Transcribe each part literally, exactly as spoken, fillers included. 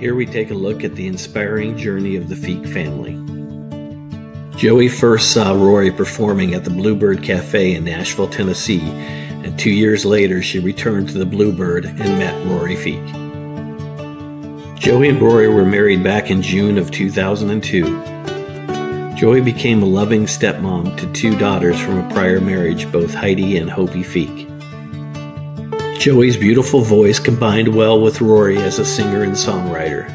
Here we take a look at the inspiring journey of the Feek family. Joey first saw Rory performing at the Bluebird Cafe in Nashville, Tennessee, and two years later she returned to the Bluebird and met Rory Feek. Joey and Rory were married back in June of two thousand two. Joey became a loving stepmom to two daughters from a prior marriage, both Heidi and Hopie Feek. Joey's beautiful voice combined well with Rory as a singer and songwriter.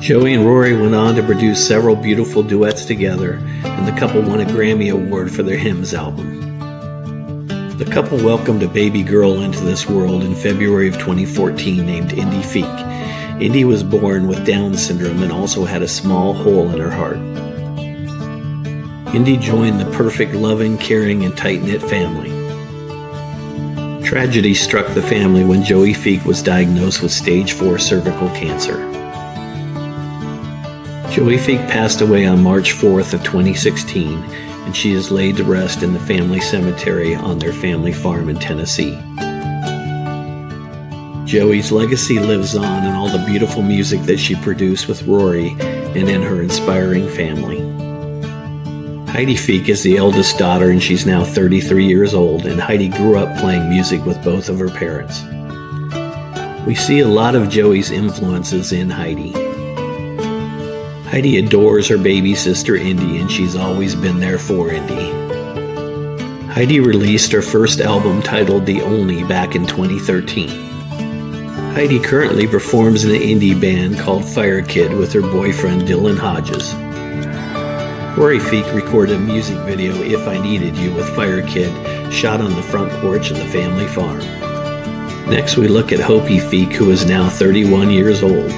Joey and Rory went on to produce several beautiful duets together, and the couple won a Grammy Award for their Hymns album. The couple welcomed a baby girl into this world in February of twenty fourteen named Indy Feek. Indy was born with Down syndrome and also had a small hole in her heart. Indy joined the perfect, loving, caring, and tight-knit family. Tragedy struck the family when Joey Feek was diagnosed with stage four cervical cancer. Joey Feek passed away on March fourth of twenty sixteen, and she is laid to rest in the family cemetery on their family farm in Tennessee. Joey's legacy lives on in all the beautiful music that she produced with Rory and in her inspiring family. Heidi Feek is the eldest daughter, and she's now thirty-three years old, and Heidi grew up playing music with both of her parents. We see a lot of Joey's influences in Heidi. Heidi adores her baby sister Indy, and she's always been there for Indy. Heidi released her first album titled The Only back in twenty thirteen. Heidi currently performs in an indie band called Fire Kid with her boyfriend Dylan Hodges. Rory Feek recorded a music video, If I Needed You, with Fire Kid, shot on the front porch of the family farm. Next we look at Hopie Feek, who is now thirty-one years old.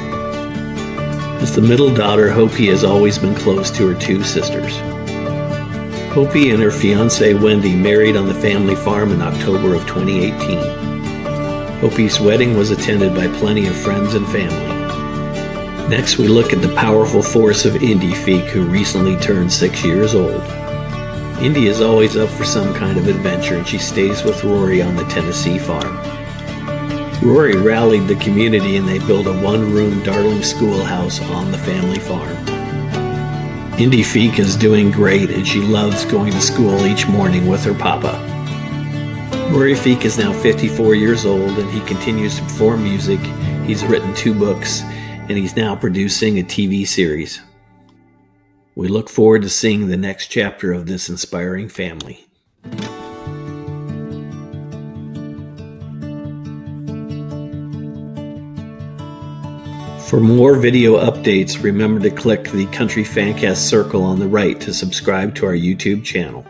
As the middle daughter, Hopie has always been close to her two sisters. Hopie and her fiancée Wendy married on the family farm in October of twenty eighteen. Hopie's wedding was attended by plenty of friends and family. Next we look at the powerful force of Indy Feek, who recently turned six years old. Indy is always up for some kind of adventure, and she stays with Rory on the Tennessee farm. Rory rallied the community, and they built a one-room darling schoolhouse on the family farm. Indy Feek is doing great, and she loves going to school each morning with her papa. Rory Feek is now fifty-four years old, and he continues to perform music. He's written two books, and he's now producing a T V series. We look forward to seeing the next chapter of this inspiring family. For more video updates, remember to click the Country Fancast circle on the right to subscribe to our YouTube channel.